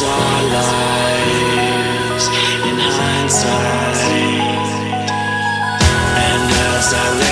It's our lives in hindsight, and as I